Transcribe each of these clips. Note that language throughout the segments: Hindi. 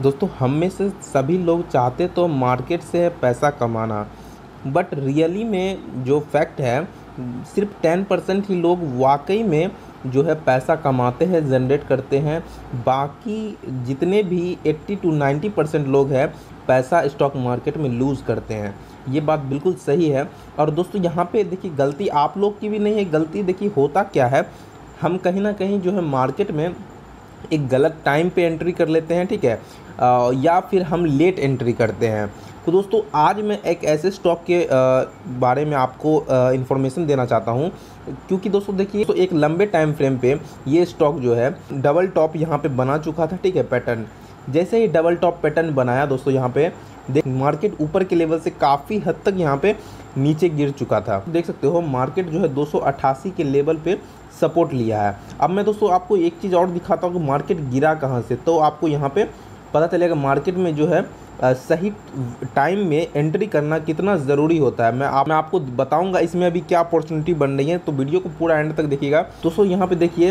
दोस्तों हम में से सभी लोग चाहते तो मार्केट से पैसा कमाना, बट रियली में जो फैक्ट है सिर्फ 10% ही लोग वाकई में जो है पैसा कमाते हैं, जनरेट करते हैं। बाकी जितने भी 80 to 90% लोग हैं पैसा स्टॉक मार्केट में लूज़ करते हैं। ये बात बिल्कुल सही है। और दोस्तों यहाँ पे देखिए गलती आप लोग की भी नहीं है, गलती देखिए होता क्या है, हम कहीं ना कहीं जो है मार्केट में एक गलत टाइम पे एंट्री कर लेते हैं, ठीक है, या फिर हम लेट एंट्री करते हैं। तो दोस्तों आज मैं एक ऐसे स्टॉक के बारे में आपको इन्फॉर्मेशन देना चाहता हूं, क्योंकि दोस्तों देखिए तो एक लंबे टाइम फ्रेम पे ये स्टॉक जो है डबल टॉप यहाँ पे बना चुका था, ठीक है, पैटर्न। जैसे ही डबल टॉप पैटर्न बनाया दोस्तों यहाँ पे देख मार्केट ऊपर के लेवल से काफ़ी हद तक यहाँ पे नीचे गिर चुका था, देख सकते हो मार्केट जो है 288 के लेवल पे सपोर्ट लिया है। अब मैं दोस्तों आपको एक चीज़ और दिखाता हूँ कि मार्केट गिरा कहाँ से, तो आपको यहाँ पे पता चलेगा मार्केट में जो है सही टाइम में एंट्री करना कितना ज़रूरी होता है। मैं आपको बताऊंगा इसमें अभी क्या अपॉर्चुनिटी बन रही है, तो वीडियो को पूरा एंड तक देखिएगा। दोस्तों यहाँ पे देखिए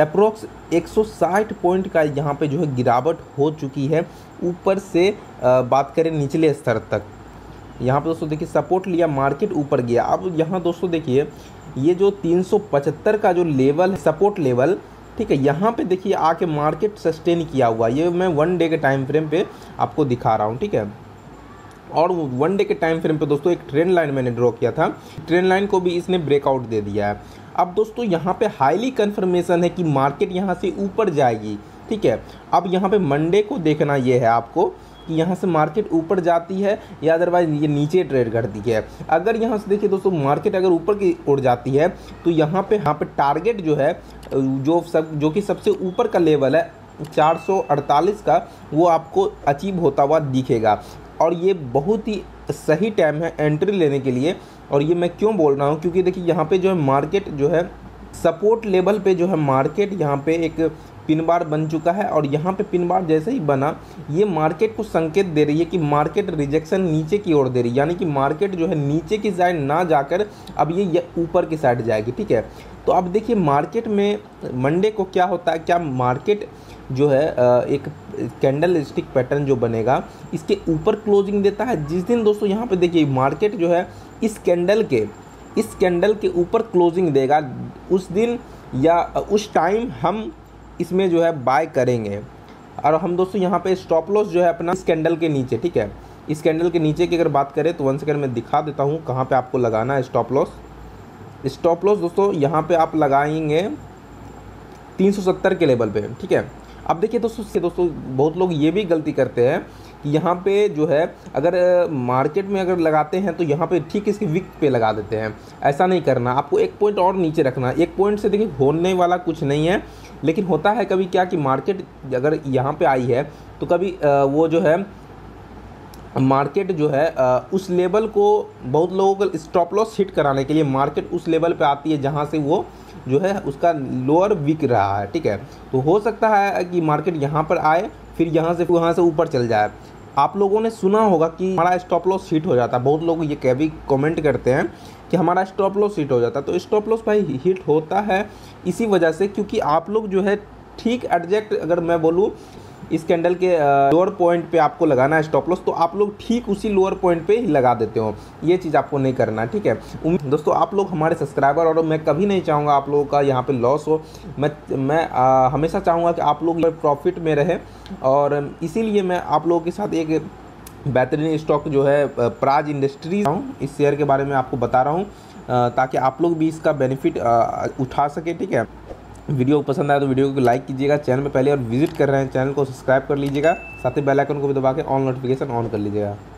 अप्रोक्स 160 पॉइंट का यहाँ पे जो है गिरावट हो चुकी है, ऊपर से बात करें निचले स्तर तक। यहाँ पे दोस्तों देखिए सपोर्ट लिया, मार्केट ऊपर गया। अब यहाँ दोस्तों देखिए ये जो 375 का जो लेवल सपोर्ट लेवल, ठीक है, यहाँ पे देखिए आके मार्केट सस्टेन किया हुआ। ये मैं 1 डे के टाइम फ्रेम पे आपको दिखा रहा हूँ, ठीक है। और 1 डे के टाइम फ्रेम पे दोस्तों एक ट्रेंड लाइन मैंने ड्रॉ किया था, ट्रेंड लाइन को भी इसने ब्रेकआउट दे दिया है। अब दोस्तों यहाँ पे हाईली कंफर्मेशन है कि मार्केट यहाँ से ऊपर जाएगी, ठीक है। अब यहाँ पे मंडे को देखना ये है आपको कि यहाँ से मार्केट ऊपर जाती है या अदरवाइज ये नीचे ट्रेड करती है। अगर यहाँ से देखिए दोस्तों मार्केट अगर ऊपर की ओर जाती है तो यहाँ पे टारगेट जो है जो कि सबसे ऊपर का लेवल है 448 का, वो आपको अचीव होता हुआ दिखेगा। और ये बहुत ही सही टाइम है एंट्री लेने के लिए। और ये मैं क्यों बोल रहा हूँ, क्योंकि देखिए यहाँ पे जो है मार्केट जो है सपोर्ट लेवल पे जो है मार्केट यहाँ पे एक पिन बार बन चुका है, और यहाँ पे पिन बार जैसे ही बना ये मार्केट को संकेत दे रही है कि मार्केट रिजेक्शन नीचे की ओर दे रही है, यानी कि मार्केट जो है नीचे की साइड ना जाकर अब ये ऊपर की साइड जाएगी, ठीक है। तो अब देखिए मार्केट में मंडे को क्या होता है, क्या मार्केट जो है एक कैंडल स्टिक पैटर्न जो बनेगा इसके ऊपर क्लोजिंग देता है। जिस दिन दोस्तों यहाँ पर देखिए मार्केट जो है इस कैंडल के ऊपर क्लोजिंग देगा, उस दिन या उस टाइम हम इसमें जो है बाय करेंगे। और हम दोस्तों यहाँ पे स्टॉप लॉस जो है अपना इस कैंडल के नीचे, ठीक है, इस कैंडल के नीचे की अगर बात करें तो 1 सेकंड में दिखा देता हूँ कहाँ पे आपको लगाना है स्टॉप लॉस। स्टॉप लॉस दोस्तों यहाँ पे आप लगाएंगे 370 के लेवल पे, ठीक है। अब देखिए दोस्तों बहुत लोग ये भी गलती करते हैं कि यहाँ पे जो है अगर मार्केट में अगर लगाते हैं तो यहाँ पे ठीक इसके विक पे लगा देते हैं। ऐसा नहीं करना, आपको 1 पॉइंट और नीचे रखना। 1 पॉइंट से देखिए होने वाला कुछ नहीं है, लेकिन होता है कभी क्या कि मार्केट अगर यहाँ पे आई है तो कभी वो जो है मार्केट जो है उस लेवल को बहुत लोगों को स्टॉप लॉस हिट कराने के लिए मार्केट उस लेवल पे आती है जहाँ से वो जो है उसका लोअर विक रहा है, ठीक है। तो हो सकता है कि मार्केट यहाँ पर आए फिर यहाँ से ऊपर चल जाए। आप लोगों ने सुना होगा कि हमारा स्टॉप लॉस हिट हो जाता है, बहुत लोग ये कभी कमेंट करते हैं कि हमारा स्टॉप लॉस हिट हो जाता है। तो स्टॉप लॉस भाई हिट होता है इसी वजह से, क्योंकि आप लोग जो है ठीक एडजेक्ट अगर मैं बोलूँ इस कैंडल के लोअर पॉइंट पे आपको लगाना है स्टॉप लॉस, तो आप लोग ठीक उसी लोअर पॉइंट पे ही लगा देते हो। ये चीज़ आपको नहीं करना, ठीक है। दोस्तों आप लोग हमारे सब्सक्राइबर, और मैं कभी नहीं चाहूँगा आप लोगों का यहाँ पे लॉस हो। मैं हमेशा चाहूँगा कि आप लोग प्रॉफिट में रहें, और इसीलिए मैं आप लोगों के साथ एक बेहतरीन स्टॉक जो है प्राज इंडस्ट्रीज हूँ, इस शेयर के बारे में आपको बता रहा हूँ ताकि आप लोग भी इसका बेनिफिट उठा सकें, ठीक है। वीडियो को पसंद आया तो वीडियो को लाइक कीजिएगा, चैनल पे पहले और विजिट कर रहे हैं चैनल को सब्सक्राइब कर लीजिएगा, साथ ही बेल आइकन को भी दबा के ऑल नोटिफिकेशन ऑन कर लीजिएगा।